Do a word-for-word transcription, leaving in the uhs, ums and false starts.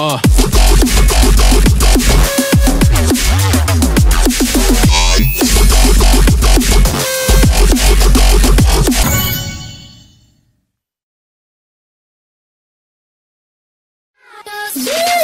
Uh. Yeah.